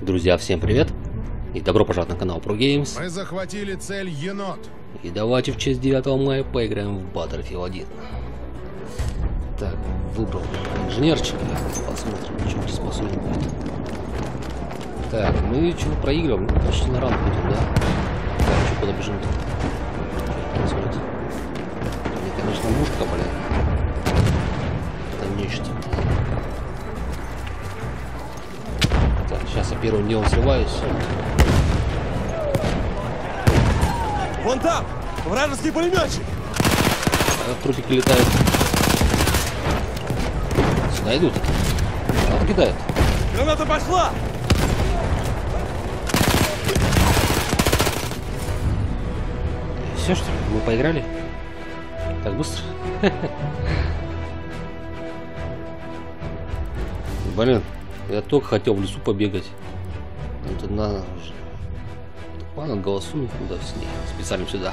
Друзья, всем привет и добро пожаловать на канал Pro Games. Мы захватили цель енот. И давайте в честь 9 мая поиграем в Battlefield 1. Так, выбрал инженерчика. Посмотрим, на чем способен будет. Так, мы чего проигрываем? Ну, почти на ранг будем, да? Так, еще куда бежим-то? Мне, конечно, мушка, блин. Это нечто. Сейчас я первым делом срываюсь. Вон там! Вражеский пулеметчик! Трупики летают. Сюда идут. Откидают. Граната пошла! Все, что ли? Мы поиграли? Так быстро? Блин. Я только хотел в лесу побегать. Это надо уже. Ладно, голосуем куда с ней. Специально сюда.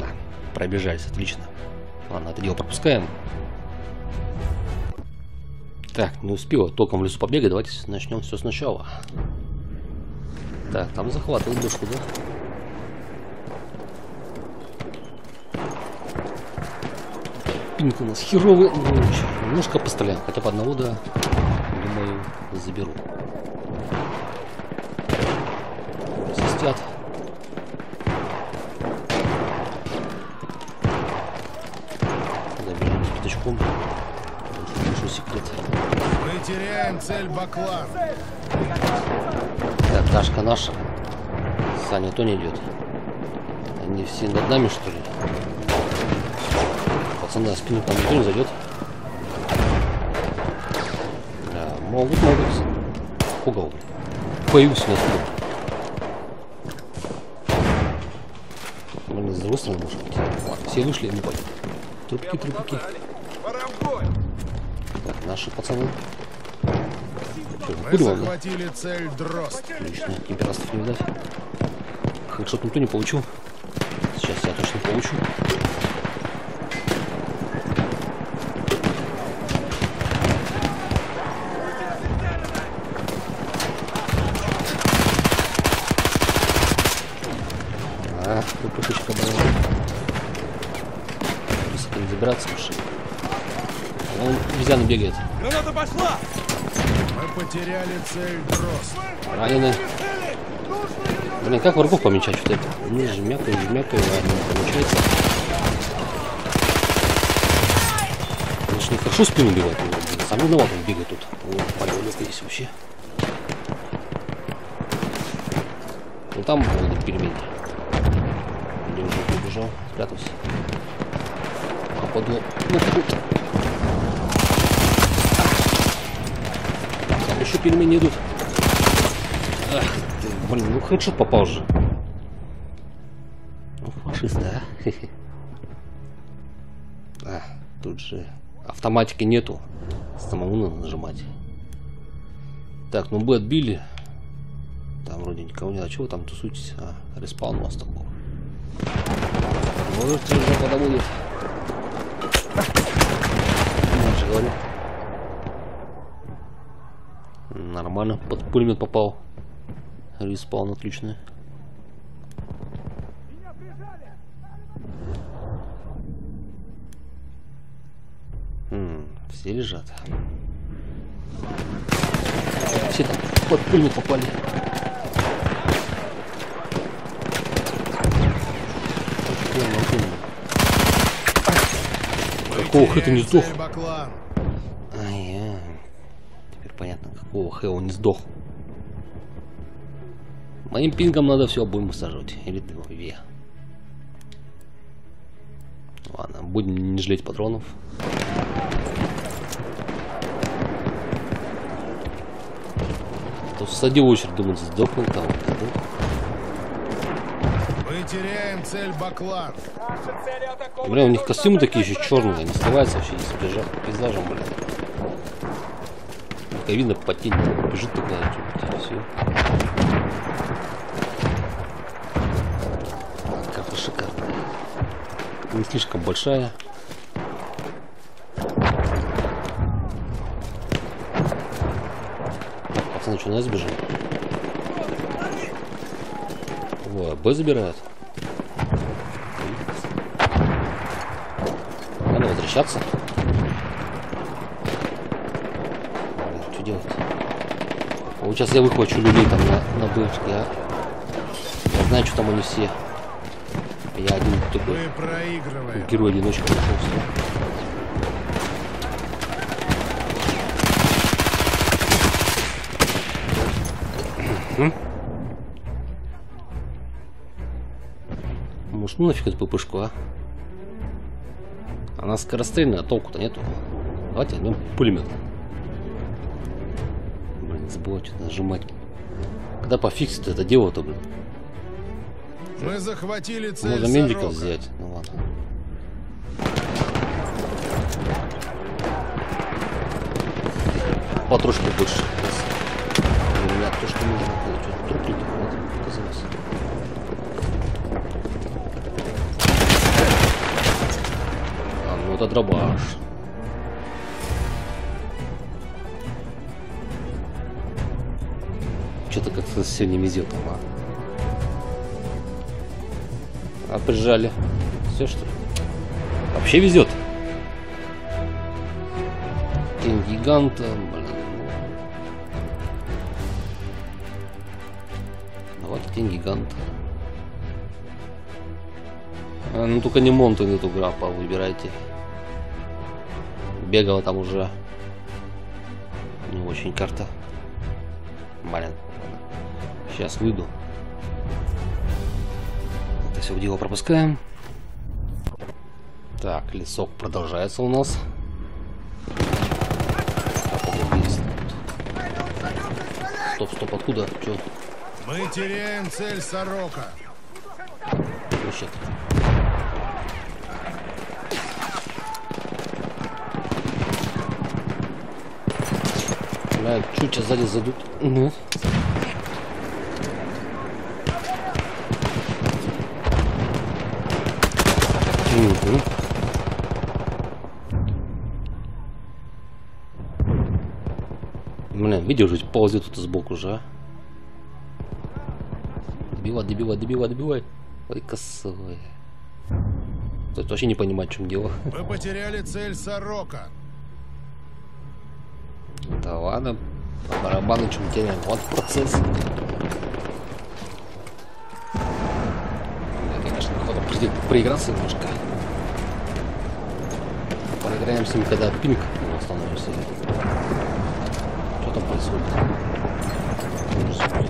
Да, пробежались, отлично. Ладно, это дело пропускаем. Так, не успел только в лесу побегать. Давайте начнем все сначала. Так, там захватывал дошку, да? У нас херовый, ну, немножко пострелял, хотя бы одного, да, думаю, заберу. Засистят. Заберем с пятачком. Большой секрет. Мы теряем цель Баклан. Так, Дашка наша. Саня, то не идет. Они все над нами, что ли? Пацаны, спину там никто не зайдет. Да, могут. Пугал. Появился на спину. Блин, с другой стороны может быть. Ладно, все вышли, не пойдем. Трубки. Так, наши пацаны. Что, выкуриваем, да? Отлично, темперастов не видать. Хэдшот никто не получил. Сейчас я точно получу. Забираться машину. Он обезьяна бегает. Граната пошла! Мы потеряли цель Дрозд. Ранены. Блин, как врагов помечать вот это? Не жмякаю, получается. Он же нехорошо спину бегает. Сам виноват, он бегает тут. О, полевый здесь вообще. Ну там был пельмень. Или уже побежал, спрятался. Попаду. Там еще пельмени идут. Ах ты, блин, ну хэдшот попал же. Ну, фашист, да? А, тут же автоматики нету. Самому надо нажимать. Так, ну бы отбили. Там вроде никого нет. А чего там тусуетесь? А, респаун у вас там был. Может, уже подобудет. Нормально, под пулемет попал. Респаун отлично. Все лежат. Все там под пулемет попали. Какого хэ ты не сдох? Ай-яй. Теперь понятно, какого хэ он не сдох. Моим пингом надо все обоим сажать. Или две. Ладно, будем не жалеть патронов. То всадил очередь, думаю, сдохнул там. Мы теряем цель Баклан. Блин, у них костюмы такие еще черные, они сливаются вообще с пейзажем, блин. Только видно по тени, бежит такая, все. Карта шикарная. Не слишком большая. пацаны что, нас бежит? Во, Б забирают. Надо возвращаться. Что делать-то? Вот сейчас я выхвачу людей там на бывшке, а? Я знаю, что там они все. Я один такой герой-одиночка нашелся. Может, ну нафиг эту ППшку, а? Она скорострельная, а толку-то нету. Давайте возьмем пулемет. Блин, забыл что-то нажимать. Когда пофиксит это дело-то, блин. Мы захватили цель. Можно медиков взять. Ну ладно. Патрушки больше. То, что нужно получить. Труп летит, вот, оказалось. А, ну это дробаш. Что-то как-то сегодня везет там, а? Прижали. Все, что ли? Вообще везет. Тень гиганта, блин. Гигант. Ну только не Монтон эту грапа выбирайте. Бегала там уже не очень карта. Блин. Сейчас выйду. Это все в дело пропускаем. Так, лесок продолжается у нас. Стоп, стоп, откуда? Че? Мы теряем цель, сорока. Слушай. Бля, чуть тебя сзади задут. Ну. Угу. Бля, видишь, ведь ползет тут сбоку же, а? Добивай, добивай, добивай, добивай. Ой, косой. Тут вообще не понимает, в чем дело. Мы потеряли цель, сорока. Да ладно, по барабану чем теряем. Вот процесс. Да, конечно, кто-то придет проиграться немножко. Проиграем с ним, когда пинг становится. Что там происходит?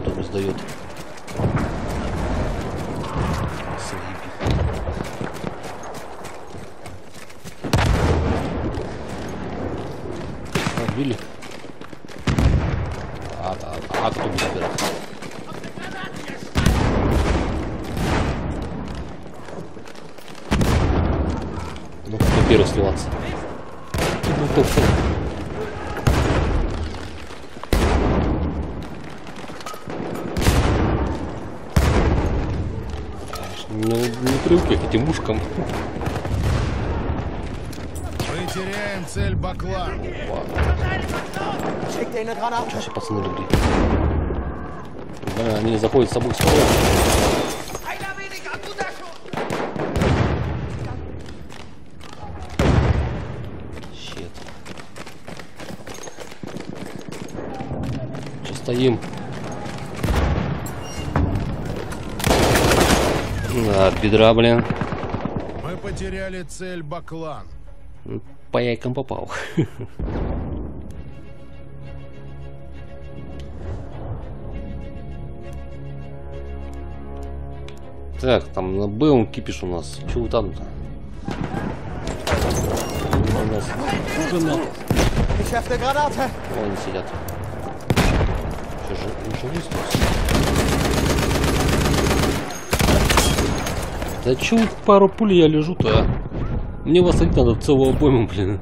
Кто там сдает? Убили. А кто будет забирать? Ну кто первый сливаться? Ну, не привыкли к этим ушкам. Мы теряем цель, баклан. Сейчас все пацаны любят. Да, они заходят с собой с полом. Щит. Че стоим? Да, бедра, блин. Мы потеряли цель, баклан. По яйкам попал. Так, там на Б он кипиш у нас. Чего там-то? Они сидят. Че же, живы здесь? Да чё вот пару пуль я лежу-то, а? Мне вас один надо целого обойму, блин.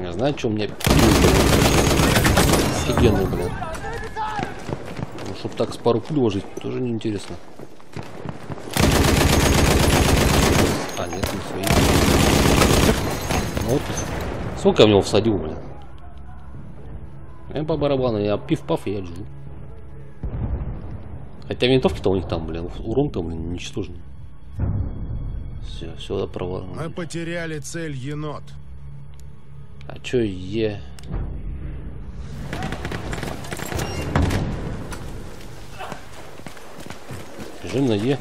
Я знаю, что у меня офигенный, блин. чтобы так с пару пуль ложить, тоже неинтересно. А, нет, не свои. Вот. Сколько я в него всадил, блин? Я по барабану, я пиф-паф, я джу. Хотя винтовки-то у них там, блин, урон-то, блин, ничтожный. Все, все провал. Мы потеряли цель, енот. А чё е? Бежим на е.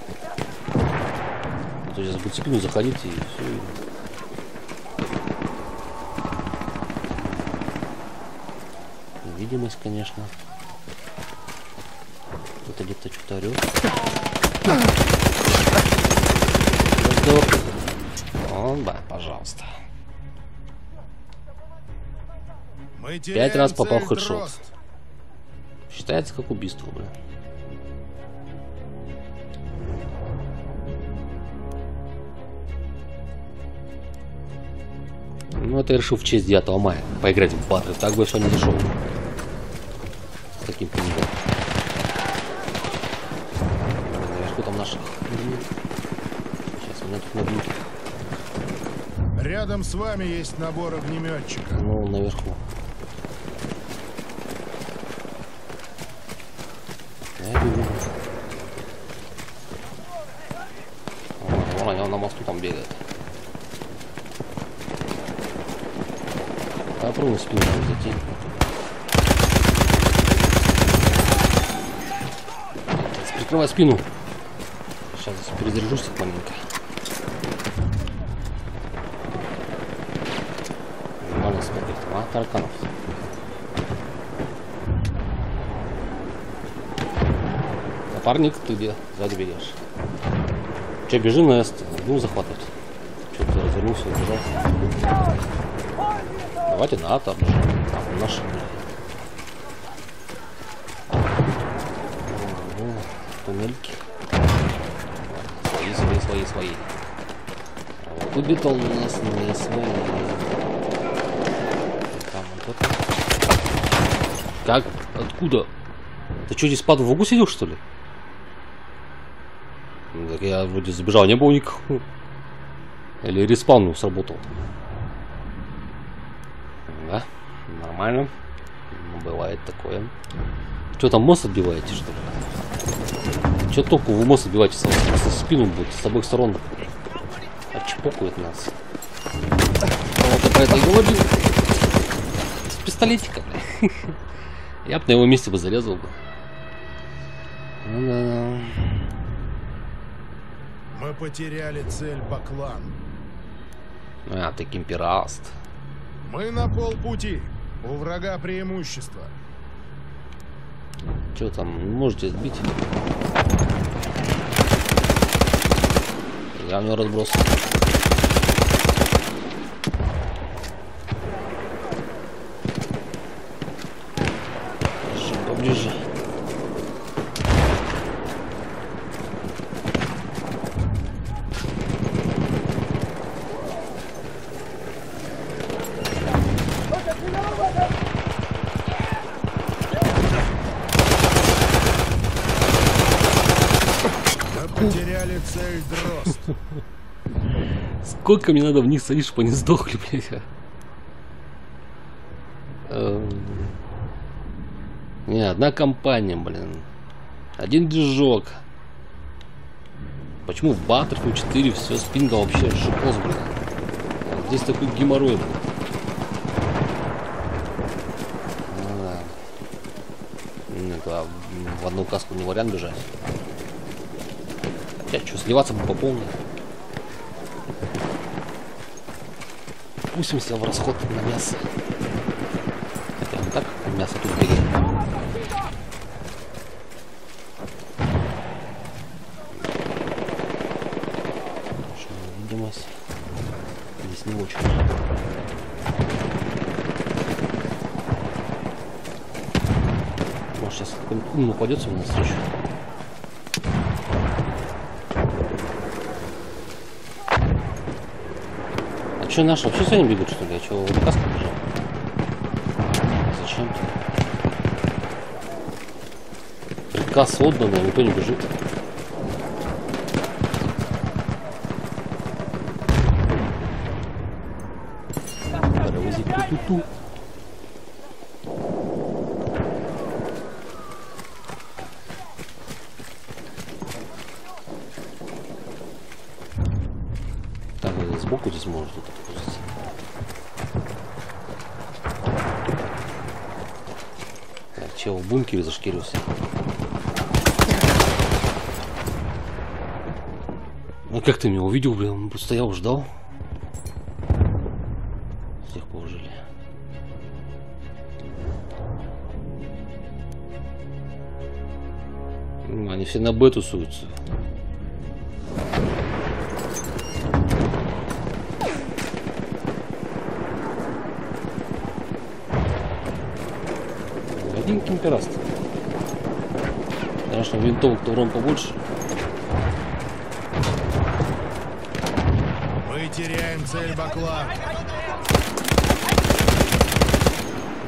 А то сейчас будет спину заходить и все. Видимость, конечно. Кто-то где-то что-то орёт. О, да, пожалуйста. 5 раз попал в хедшот. Считается как убийство, бля. Ну, это я решил в честь 9 мая поиграть в батл. Так бы все не зашел. Таким пунктом. Наверху там наших. Сейчас меня тут набьют. Рядом с вами есть набор огнеметчика. Ну, наверху. Я бегу. Вон, он на мосту там бегает. Попробуй спину зайти. Открывай спину. Сейчас перезаряжусь маленько. Нормально смотрит. А, тараканов. Напарник, ты где? Сзади бегаешь. Че, бежи на эст. Ну, захватывать. Что-то развернулся, убежал. Давайте на атом. Там наш. Туннельки. Свои. Убит он у нас не свой. Там вот это. Как? Откуда? Ты что, здесь под в углу сидел, что ли? Так я вроде забежал, не было никакого. Или респаун сработал. Да? Нормально. Бывает такое. Что там, мост отбиваете, что ли? Че толку в мост убивать, если спину будет с обоих сторон отчепокают нас. Вот я про это и говорил. С пистолетика. Я бы на его месте бы зарезал бы. Мы потеряли цель, Баклан. А, ты кемпераст. Мы на полпути. У врага преимущество. Че там, можете сбить? Я у него разброс. Еще поближе. Сколько мне надо в них садить, чтобы они сдохли, блядь. Не, одна компания, блин. Один движок. Почему в Battlefield 4 все с пинга вообще шикос, блин? Здесь такой геморрой, блин. Да. В одну каску не вариант бежать. Я что, сливаться бы по полной? Пустимся в расход на мясо. Хотя он так мясо тут бегает. Видимость. Здесь не очень. Может, сейчас какой-нибудь ум упадется у нас еще. Че наши вообще сегодня бегут, что ли? А чего в каску бежал? Зачем ты? касса отдана, никто не бежит. Так, сбоку здесь можно что-то погрузить. Так, чел в бункере зашкирился. Ну как ты меня увидел, блин? Он стоял, ждал. Всех положили. Они все на Б тусуются. Один кемпераст. Конечно, винтовок-то урон побольше. Мы теряем цель бакла.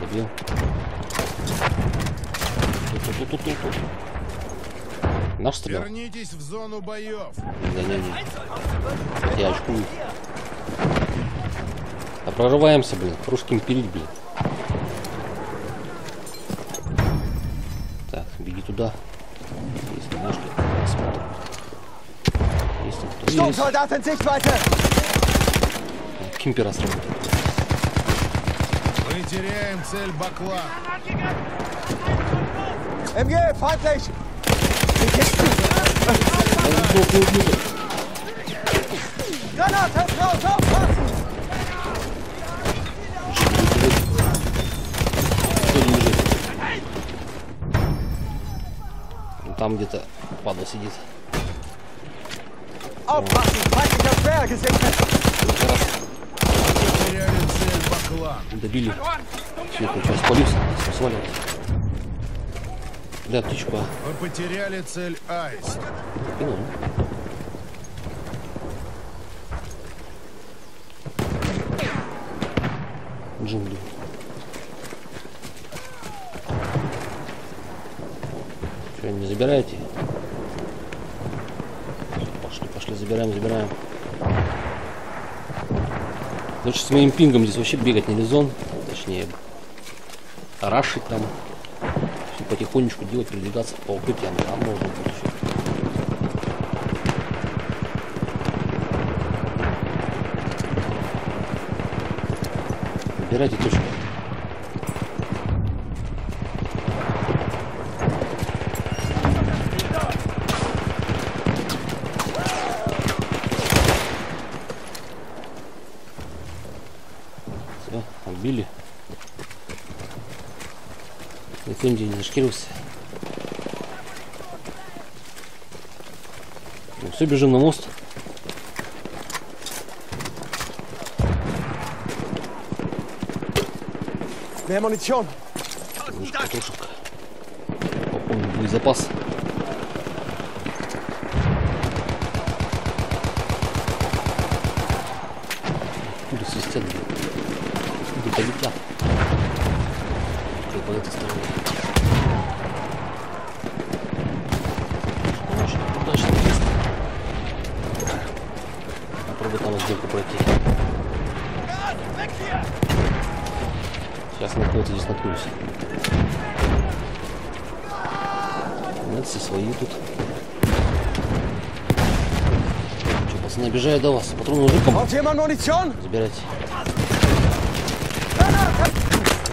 Добил. Тут. Наш стрелял. Вернитесь в зону боев. Да. Я очкую. А прорываемся, блин. Русским перить, блин. Так, беги туда. Если можно, посмотрим. Если кто-то. Кемпера сработал. Мы теряем цель бакла. МГ, фатлэш! Там где-то падла сидит. Добили. Все, сейчас полюсь, свалилось. Да, птичка. Мы потеряли цель Айс. Джунгли. Что, не забираете? Пошли, забираем. Лучше с моим пингом здесь вообще бегать не резон. Точнее, рашить там. Потихонечку делать, передвигаться по укрытиям, а можно будет еще. Выбирайте точку. Все, убили. Никто не зашкирился. Ну, все, бежим на мост. Немножко тушек. Пополним боезапас. Откуда свистят? Откуда летят? По этой стороне. Точно есть. Попробуй там сделку пройти. Сейчас на кого-то здесь наткнусь. Нет, все свои тут. Че, пацаны, бежаю до вас. Патроны луком. Забирайте.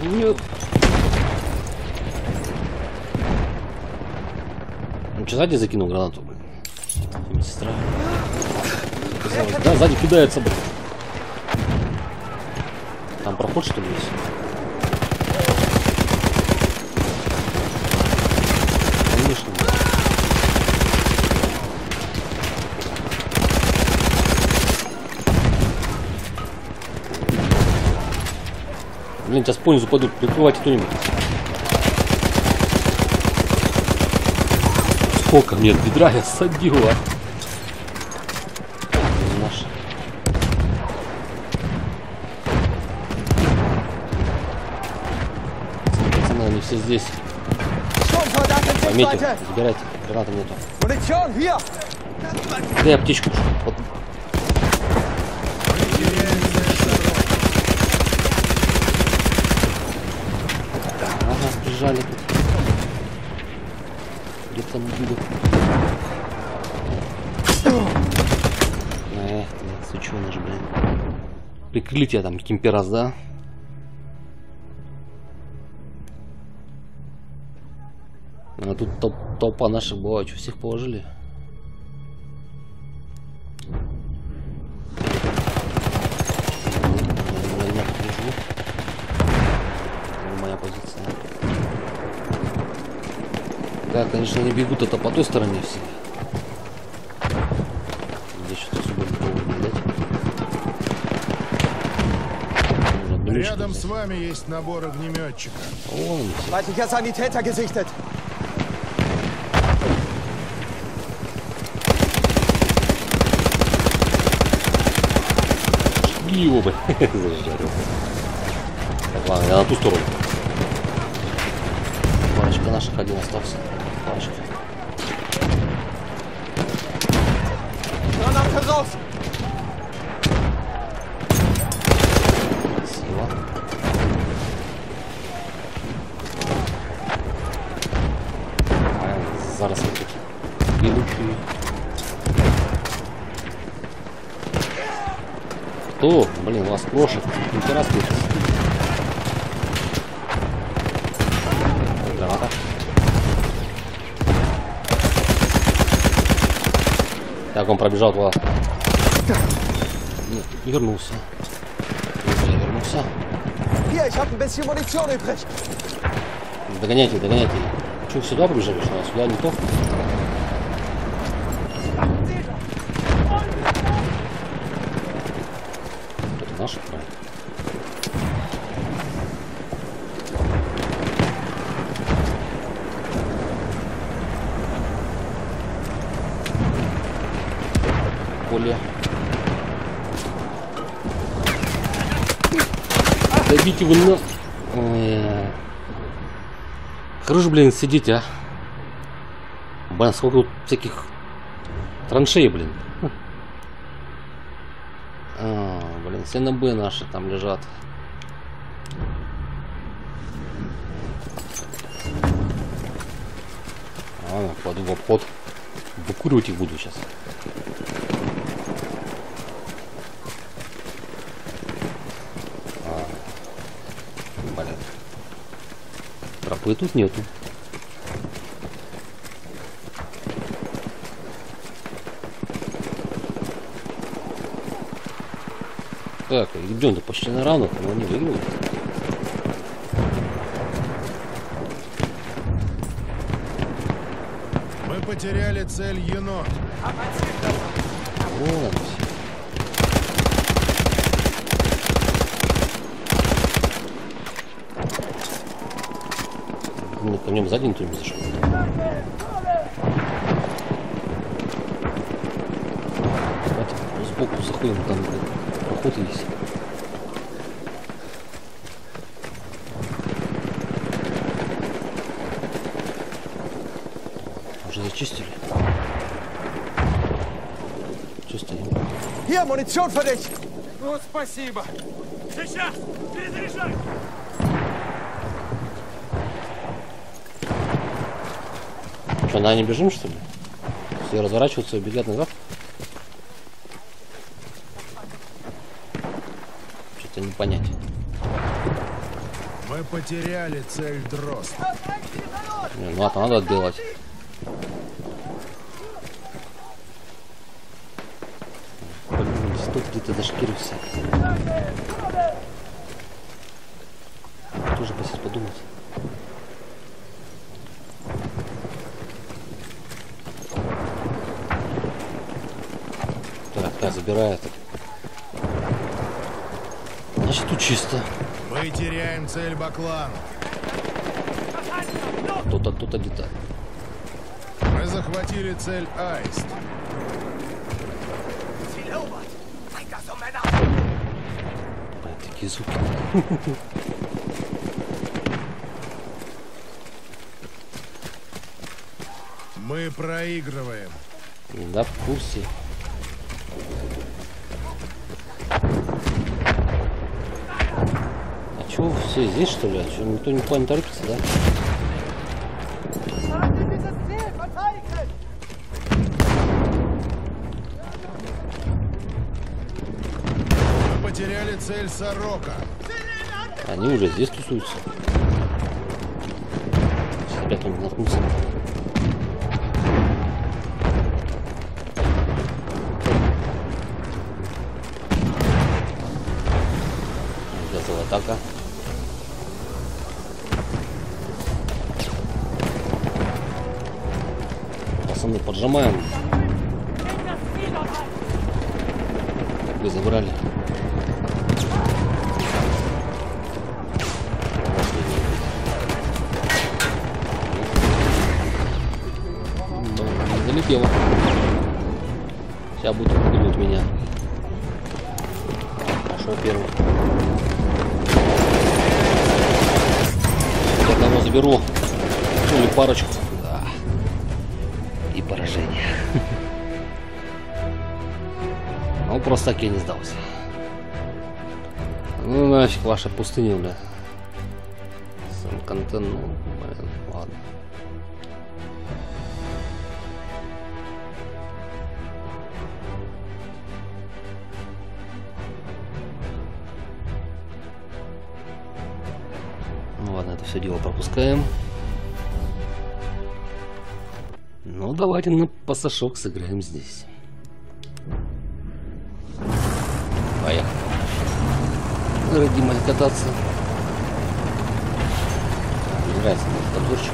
Нет. Сзади закинул гранату, блин. Медсестра. Да, сзади кидается, блин. Там проход, что ли, есть? Конечно. Блин, сейчас понизу падут. Прикрывайте кто-нибудь. Сколько мне от бедра я ссадила. Пацаны, они все здесь. Пометил, забирайте, гранаты нету. Дай аптечку. Вот. Ага, сбежали. Где там убили? Эх, ты сучёныш, блин. Прикрыли тебя там кемпераз, да? А тут толпа наших была, что всех положили? Моя позиция. Да, конечно, не бегут, это по той стороне все. Здесь что-то особо не видать. Рядом с вами есть набор огнеметчика. Его бы зажарил. Так, ладно, я на ту сторону. Парочка наших один остался. Парочка. Сила. Зараз мы тут идущие. Кто? Блин, вас крошек. Интересно. Граната. Так, он пробежал туда. Нет, вернулся. Догоняйте, догоняйте. Че, сюда пробежали? А сюда не то? Наш правильно. Поле. Добить его на... Хорошо, блин, сидите, а. Блин, сколько тут всяких траншей, блин. СНБ наши там лежат. Ладно, пойду в обход. Выкуривать их буду сейчас. Блин. Тропы тут нету. Так, идем-то почти на равных, но не выиграл. Мы потеряли цель енот. Вот. Ну, по нем сзади кто-нибудь зашел. Сбоку заходим там. Путались. Уже зачистили. Чистили. Я munition for this. Ну, спасибо. Сейчас перезаряжай. Что, на не бежим, что ли? Все разворачиваются и бегут назад. Не понять. Мы потеряли цель дрозд. Ну ладно, надо отбивать. Тут где-то зашкирился. Тоже посидеть подумать. Так, да, забирает. Значит, тут чисто. Мы теряем цель Баклан. Кто-то, кто-то где-то. Мы захватили цель Аист. Такие звуки. Мы проигрываем. Да, в курсе. А чё, все здесь, что ли? А чё, никто никуда не торопится, да? Мы потеряли цель Сорока. Они уже здесь тусуются. Сейчас опять он наткнулся. Готова атака. Пацаны, поджимаем. Вы забрали. Залетела. Сейчас будут убивать меня. Хорошо, первый. Я одного заберу. Ну или парочку. Да. И поражение. Он просто так и не сдался. Ну нафиг ваша пустыня, бля. Сам контент, ну, блин, ладно. Ладно, это все дело пропускаем. Ну давайте на пассажок сыграем здесь. Поехали. Родимость кататься. Не нравится этот подборчик.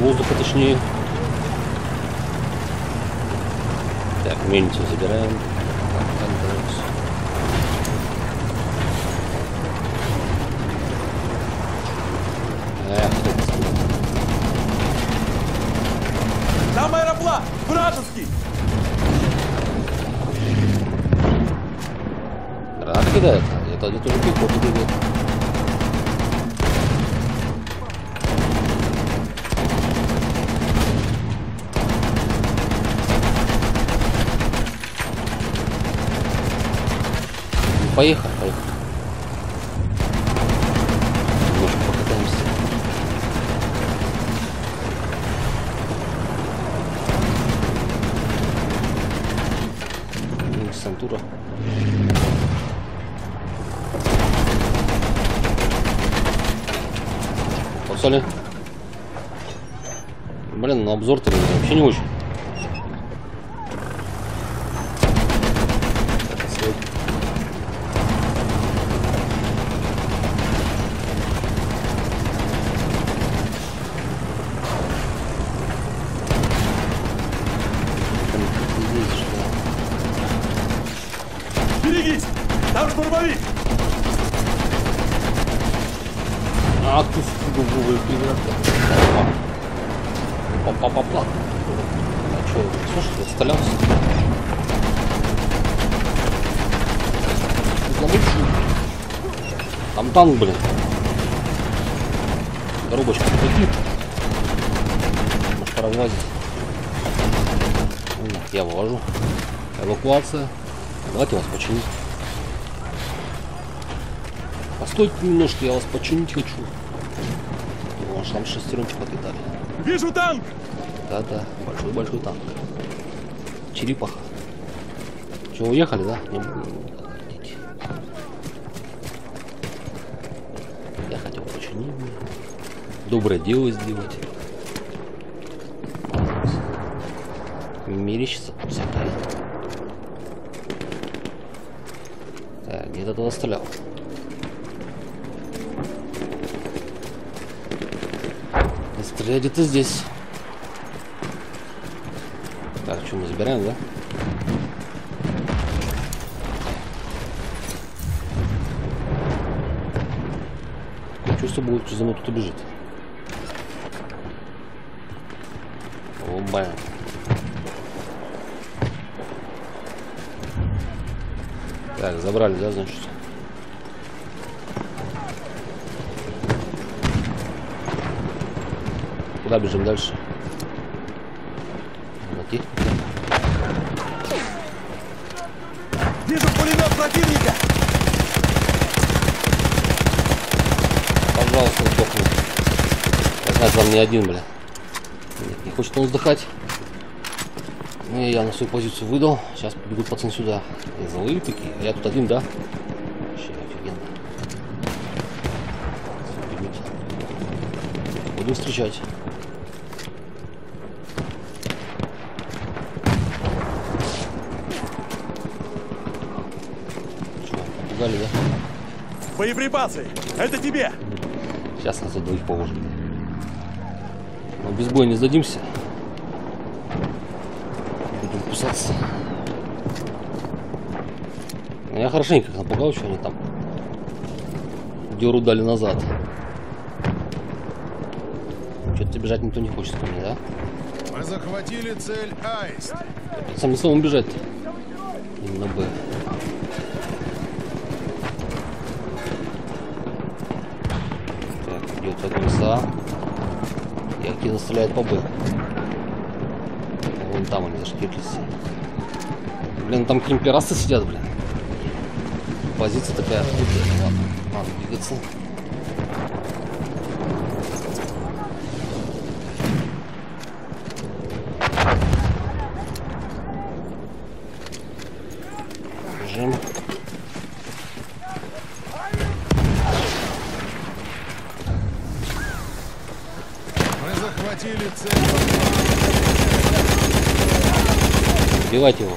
Воздуха, точнее. Так, мельницу забираем. Там аэроплан! Вражеский! Раз кидает. Это где-то уже пиков убегает. Поехали, поехали. Немножко покатаемся. Ну, сантура. Посоли. Блин, на обзор-то вообще не очень. Там танк, блин. Коробочка прикид. Может, пора влазить. Я вывожу. Эвакуация. Давайте вас починить. Постойте немножко, я вас починить хочу. Вон, там шестеренки подлетали. Вижу танк! Да-да, большой-большой танк. Черепаха. Че, уехали, да? Не буду. Доброе дело сделать. Мерещится всякая. Так, где-то туда стрелял. Стреляй где-то здесь. Так, что мы забираем, да? Такое чувство будет, что за мной тут убежит. Так, забрали, да, значит? Куда бежим дальше? Окей. Вижу пулемет противника! Пожалуйста, сдохни. Я знаю, там не один, бля. Нет, не хочет он вздыхать. И я на свою позицию выдал. Сейчас побегут пацаны сюда. И злые такие. Я тут один, да? Вообще офигенно. Буду встречать. Че, пугали, да? Боеприпасы! Это тебе! Сейчас нас за двоих положим. Но без боя не сдадимся. Кусаться. Я хорошенько их напугал, что они там дёру дали назад. Что-то бежать никто не хочет ко мне, да? Мы захватили цель Аист. Самим словом бежать. Именно Б. Так, идет огонь с А. И Акина стреляет по Б. Там они зашкирлись. Блин, там какие-нибудь пирасы сидят, блин. Позиция такая. Ладно, надо двигаться. Бежим. Мы захватили цель. Убивать его.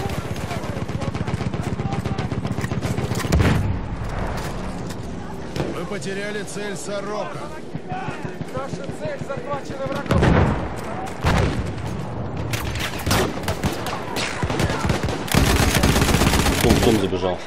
Вы потеряли цель Сорока. Наша цель захвачена врагом. Том забежал.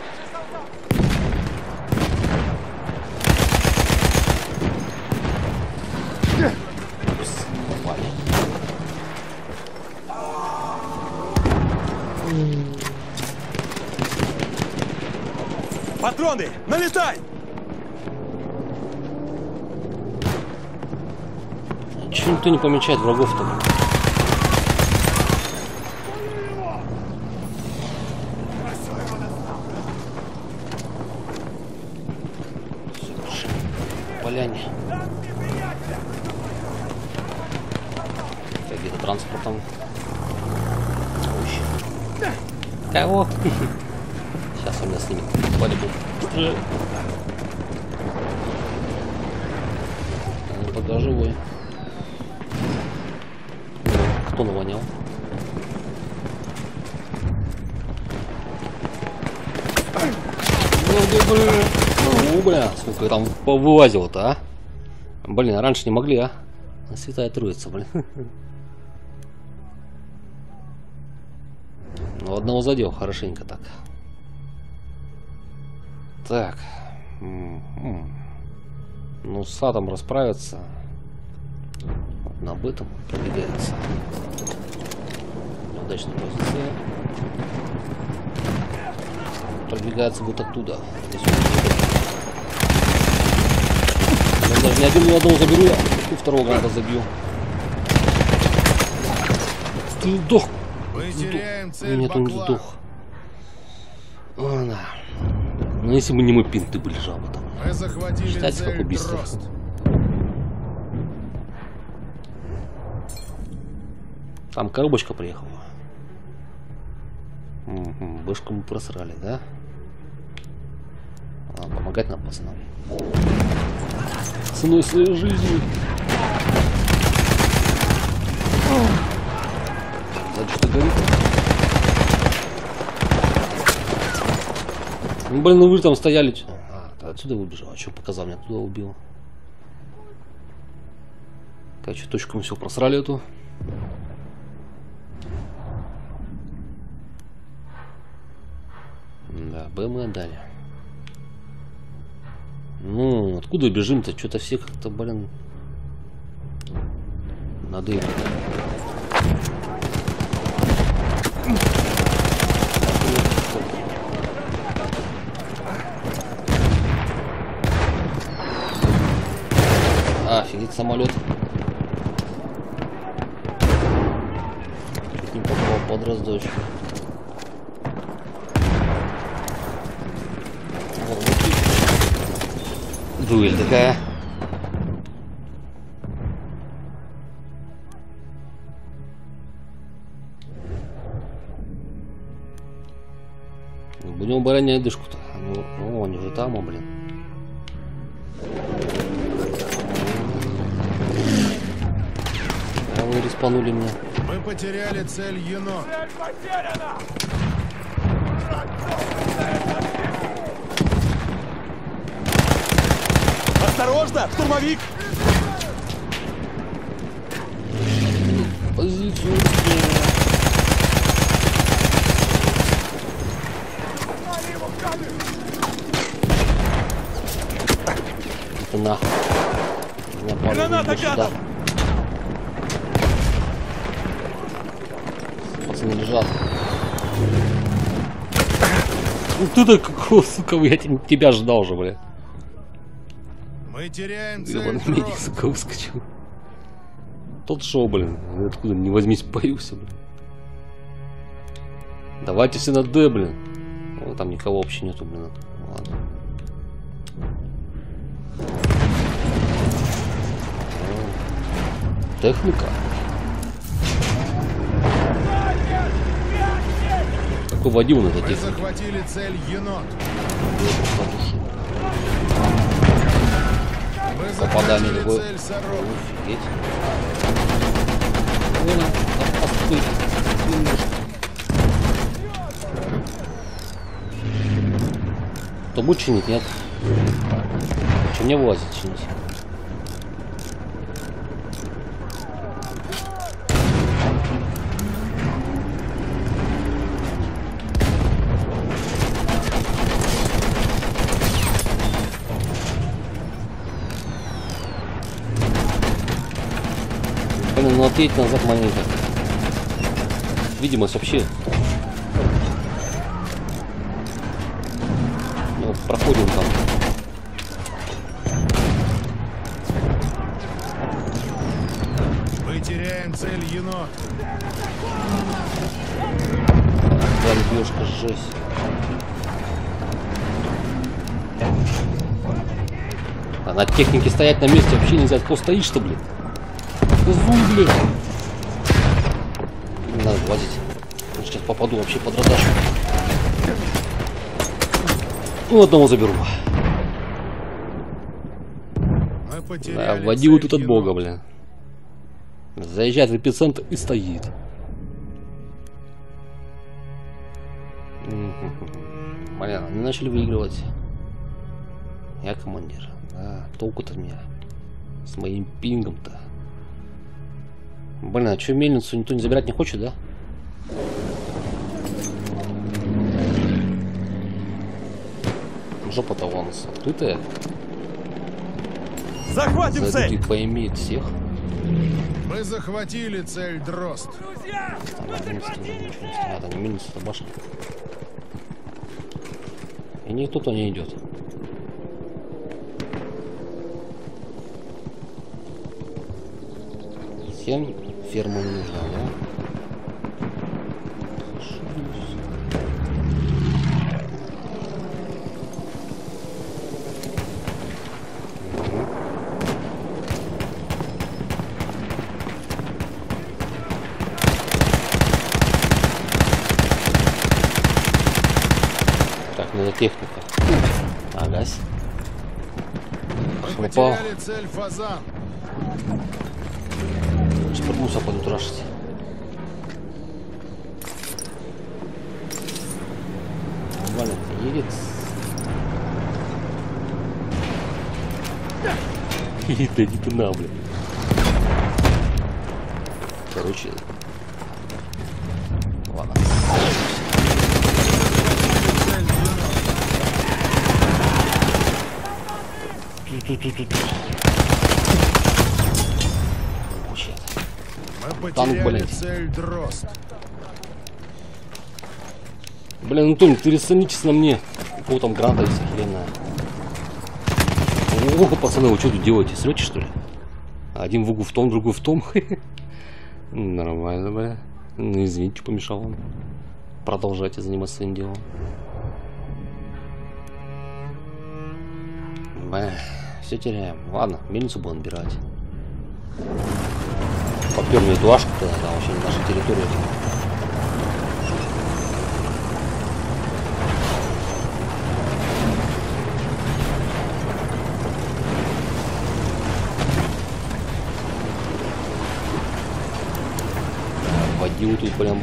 Патроны, налетай! Чего никто не помечает врагов-то? Поляне. Где-то транспортом. Кого? Сейчас он меня снимет. Борьбу. Пока живой. Кто навонял? О, бля, сколько там повылазило-то, а? Блин, а раньше не могли, а? Святая Троица, блин. Ну, одного задел хорошенько так. Так. Ну, с Атом расправиться. На бытом продвигается. Удачная позиция. Продвигается вот оттуда. Я даже не один, ни одного заберу я. И второго гранта забью. Ты сдох. Нет, он сдох. Ладно. Ну, если бы не мы пинты были жалко там. Считайте, как убийство. Там коробочка приехала. Бэшку мы просрали, да? Надо помогать нам, пацанам. Ценой своей жизни. Сзади что горит? Ну, блин, ну вы там стояли. А, отсюда выбежал. А что показал? Меня туда убил. Короче, точку мы все просрали эту. Да, Б мы отдали. Ну, откуда бежим-то? Что-то все как-то, блин, надо. Летит самолет. Чуть не попал под раздачу. Дуэль такая. Будем оборонять дышку-то. Ну, они же там, блин. А вы респанули меня. Мы потеряли цель Енот. Цель потеряна! Осторожно, штурмовик! Позицию. Это нахуй. Граната рядом! Пацаны лежат. Ну ты такой, сука, я тебя ждал уже, блядь. Мы теряем цель. Медик, сука, выскочил. Тот шоу, блин. Откуда не возьмись, боюсь, блин. Давайте все на Д, блин. Ну, там никого вообще нету, блин. Ладно. Техника. Какой водил на это технике. Мы захватили цель Енот. Попадание такое. Офигеть. Вон он. Кто будет чинить, нет? Че мне влазит чинить? Лететь назад монета. Видимость вообще. Ну, проходим там. Мы теряем цель Енот. Да, лебёшка, жесть. А на технике стоять на месте вообще нельзя. Кто стоишь-то, блин? Зубли. Не надо глазить. Сейчас попаду вообще под радашу. Ну, одного заберу. Да, водил тут от бога, бля. Заезжает в эпицентр и стоит. Блин, они начали выигрывать. Я командир. Да, толку-то меня. С моим пингом-то. Блин, а что мельницу никто не забирать не хочет, да? Жопа-то у нас открытая. Захватим цель! И поймет всех. Мы захватили цель Дрозд. Друзья, мы захватили цель! А, там мельница-то башня. И никто-то не идет. Ферма не нужна, да? Так, надо техника. Ага. Попал. Мусор пойду рашить. Нормально едет. Это не туда, блин. Короче. Ладно. Тут. Танк, блядь. Блин, Антон, ты рисанитесь на мне. О, там граната есть охренная. Ого, пацаны, вы что тут делаете? Срете, что ли? Один в углу в том, другой в том. Нормально, бля. Ну, извините, помешал вам. Продолжайте заниматься своим делом. Бля, все теряем. Ладно, мельницу будем набирать. Попер мне эту ашку туда, да, вообще не наша территория. Водил тут прям.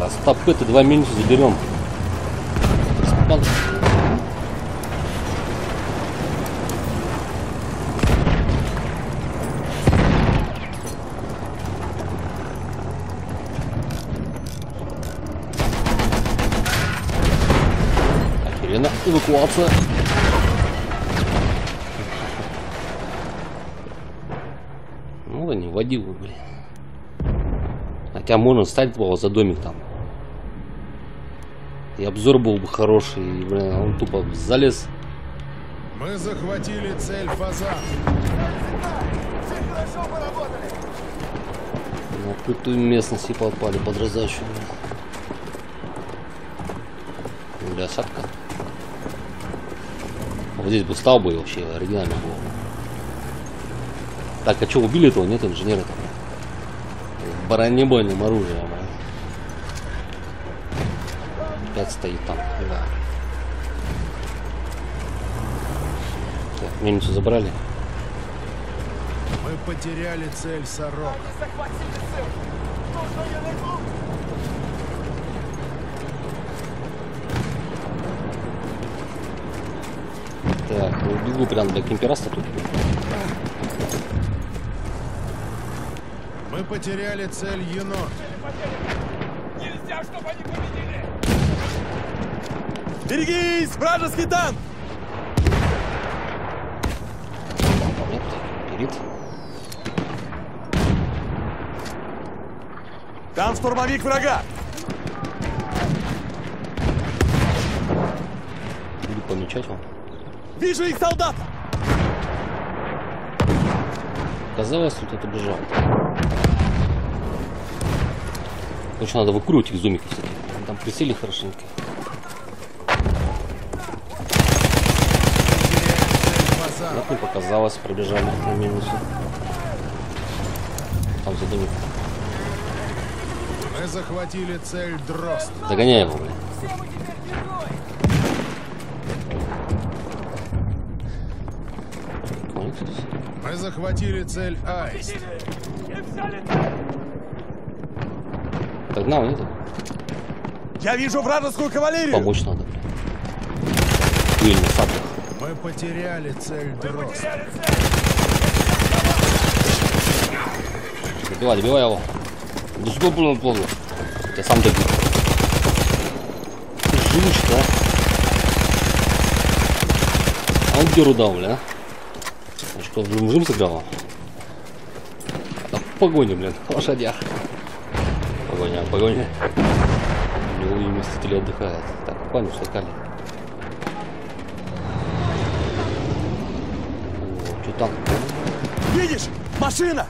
А стопы-то два мельницы заберем. Эвакуация. Ну да не водил, блин. Хотя можно встать было за домик там. И обзор был бы хороший, и, блин, он тупо залез. Мы захватили цель Фазан. На открытую местность и попали под раздачу. Для осадка. Вот здесь бы стал бы вообще оригинально было. Так, а что, убили этого? Нет инженера там. Бронебойным оружием. Опять стоит там. Да. Так, мельницу забрали. Мы потеряли цель Сорок. Так, убегу прям до кемпераста тут. Мы потеряли цель Енот. Нельзя, чтобы они победили! Берегись, вражеский танк! Там штурмовик врага! Буду помечать вам. Вижу их солдат! Казалось, тут это бежал. Точно надо выкрутить их зумики все-таки. Там присели хорошенько. Нахуй показалось, пробежали на минусу. Там за домик. Мы захватили цель Дрозд. Догоняй его, блин. Мы захватили цель Айс. Догнал, нет? Я вижу вражескую кавалерию. Помочь надо. Блин, мы потеряли цель Дрозд. Добивай, добивай его. Да что было плохо? Я сам добил. Жучка. А он где рудал, бля? Что, жим-жим сыграла? Да погоня, блин, лошадях. Погоня, погоня. Белые местители отдыхают. Так, буквально штакали. О, что там? Видишь? Машина!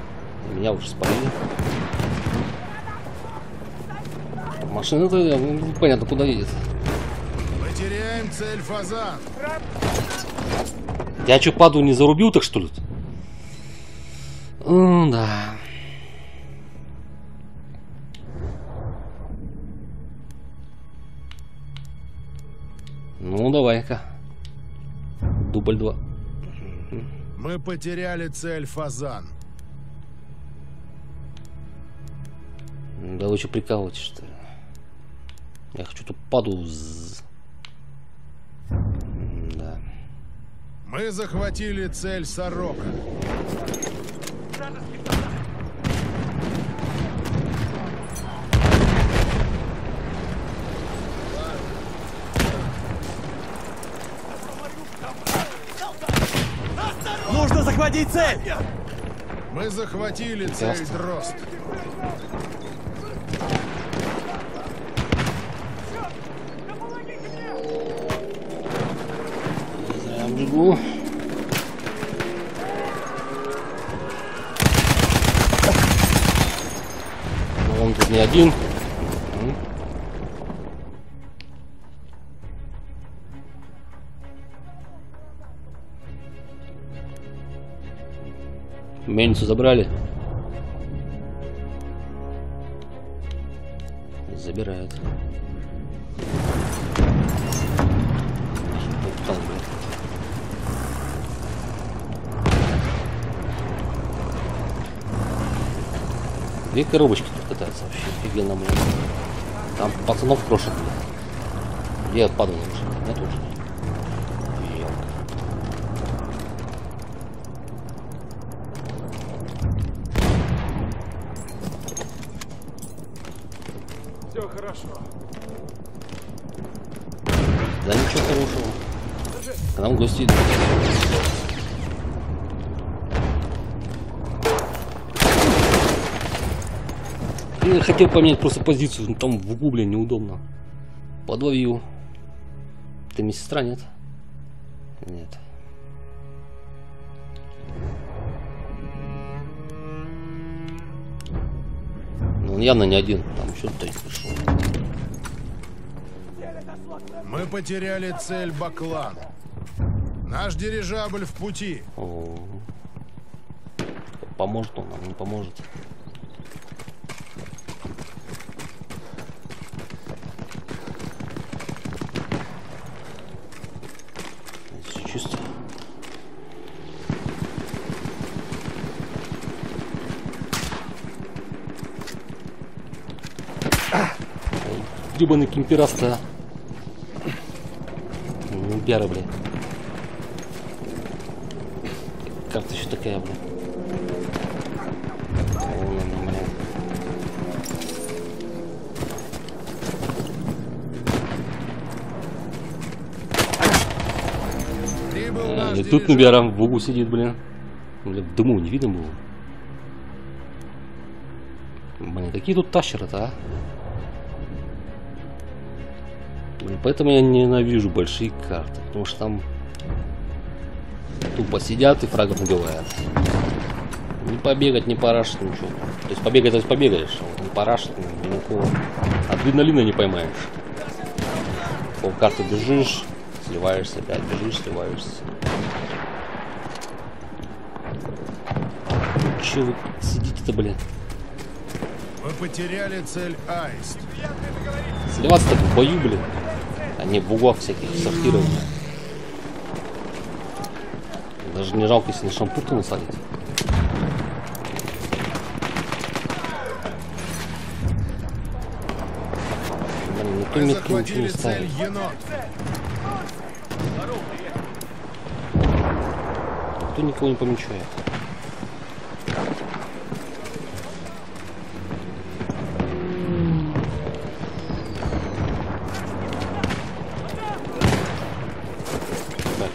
Меня уже спалили. Машина-то, ну, понятно, куда едет. Потеряем цель Фазан. Я что, паду не зарубил, так что ли? Да. Ну, давай-ка. Дубль 2. Мы потеряли цель Фазан. Да вы что, прикалываетесь, что ли? Я хочу тут паду... Мы захватили цель Сорока. Нужно захватить цель! Мы захватили цель Дрозд. жгу. Но он тут не один. Мельницу забрали. Забирают. Две коробочки тут катаются вообще, офигенно, блин. Там пацанов крошат, блин. Я отпадал уже, нет уже. Все хорошо. Да ничего хорошего. К нам гости идут. Я хотел поменять просто позицию, но там в углу, блин, неудобно. Подловил. Ты мне сестра, нет? Нет. Но он явно не один, там еще кто-нибудь пришел. Мы потеряли цель Баклан. Наш дирижабль в пути. О-о-о. Поможет он нам, не поможет. Дюбаный кемпераста. Кемпера, блин. Карта еще такая, блин. И тут Нубиарам в углу сидит, блин. Блин, в дыму не видно было. Блин, какие тут тащеры-то, а? Поэтому я ненавижу большие карты, потому что там тупо сидят и фрагов набивают. Не побегать, не парашить, ничего. То есть побегать, то есть побегаешь, а вот не парашить, никакого адреналина не поймаешь. Пол карты бежишь, сливаешься, опять бежишь, сливаешься. Че вы сидите-то, блин? Мы потеряли цель Аист. Сливаться-то в бою, блин. Они в углах всяких сортировали. Даже не жалко, если на шампурку насадить. Блин, никто метки ничего не ставит. Никто никого не помечает.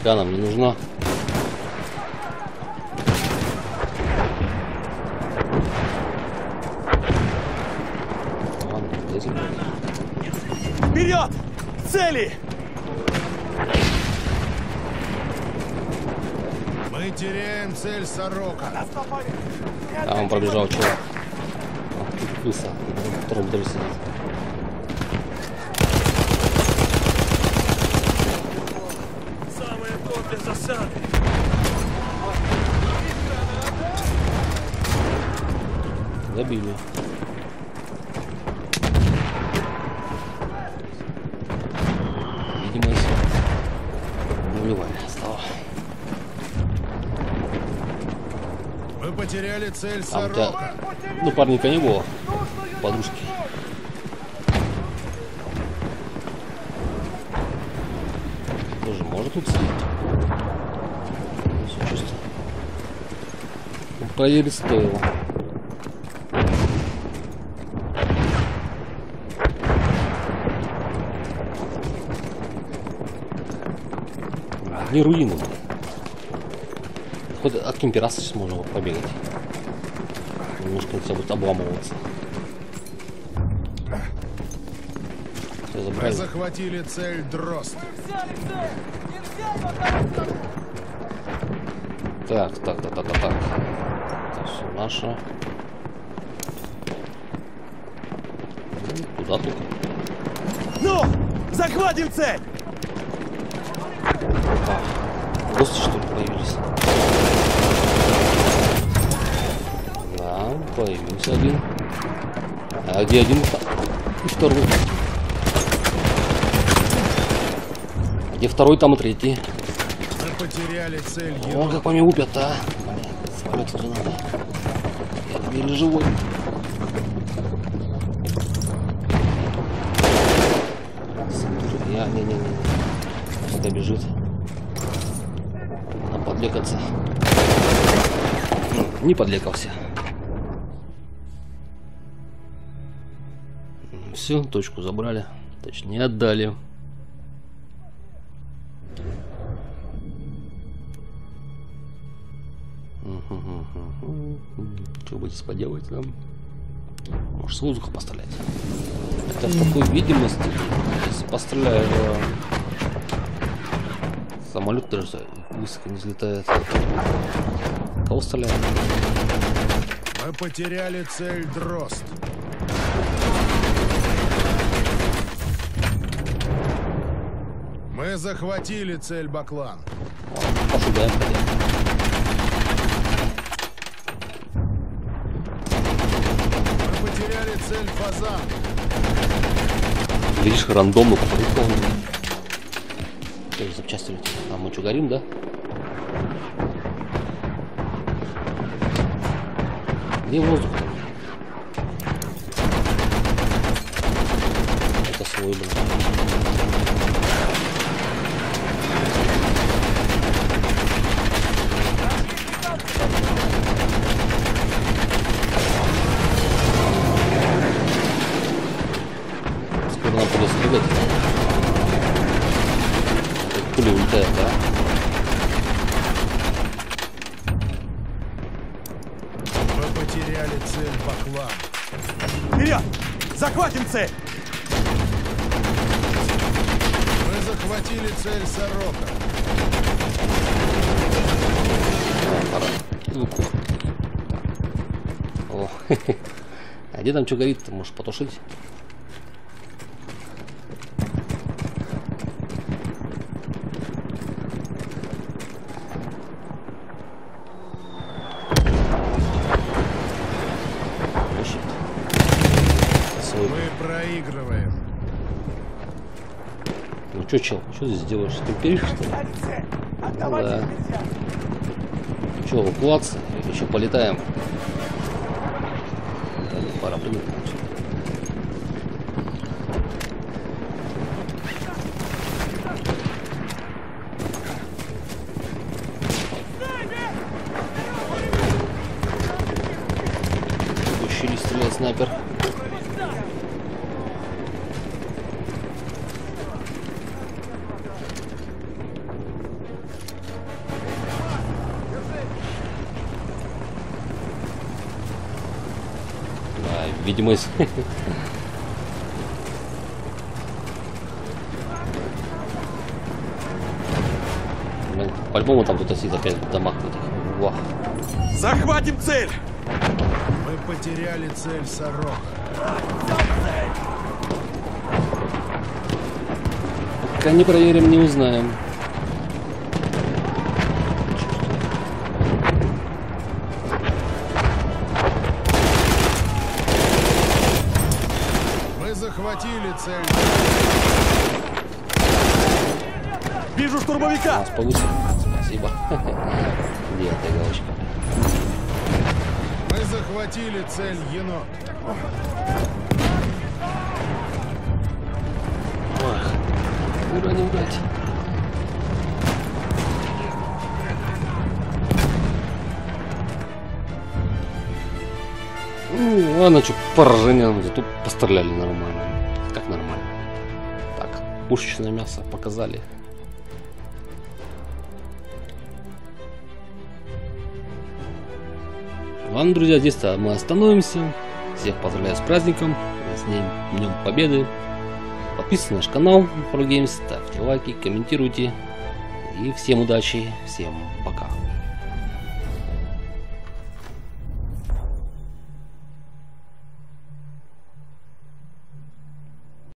Нам не нужна. Вперед! Цели! Мы теряем цель Сорока. А он пробежал, человек. Лиса, втором вдоль сидит. Забили. Видимо, нулевая стала. Мы потеряли цель Сорока. Ну, парника не было. Подружки. Тоже может тут сидеть. Проверить стоило. Одни руины. Хоть от кемпераса сейчас можно побегать. Немножко все будет обламываться. Мы захватили цель Дрозд. Так. Это все наше. Куда тут? Ну, захватим цель! Так. Гости, что ли, появились? Да, появился один. А где один? И второй. А где второй, там и третий. Потеряли цель. О, как по мне упят, а? Самолет уже надо. Я там еле живой. Я, не. Сюда бежит. Надо подлекаться. Не подлекался. Все, точку забрали. Точнее, отдали. Что будете поделать там? Может, с воздуха пострелять? Это в такой видимости, если постреляю, самолет даже высоко не взлетает. Кого стреляем? Мы потеряли цель Дрозд. Мы захватили цель Баклан. Пошугаем, пойдем. Цель Фазан. Видишь, рандомно попадает. Тоже запчасти летят. А мы что, горим, да? Где воздух? Это свой, блин. Захватим цель! Мы захватили цель Сорока. О, а где там что горит-то? Можешь потушить? Че, чел, что здесь делаешь? Ты перешь, что ли? Да. Че, эвакуация? Еще полетаем. Да, нет, пора прыгнуть. Учили стрелять снайпер. Видимо, из... По-любому там кто-то сидит опять в домах. Вах. Захватим цель! Мы потеряли цель Сорок. Пока не проверим, не узнаем. Вижу штурмовика. У нас получится. Спасибо. Где эта галочка? Мы захватили цель Енот. Ох, ура, не убрать. Ну, ладно, что поражение, зато постреляли нормально. Пушечное мясо показали. Ладно, друзья, здесь-то мы остановимся. Всех поздравляю с праздником, с Днем Победы. Подписывайтесь на наш канал Pro Games, ставьте лайки, комментируйте. И всем удачи, всем пока.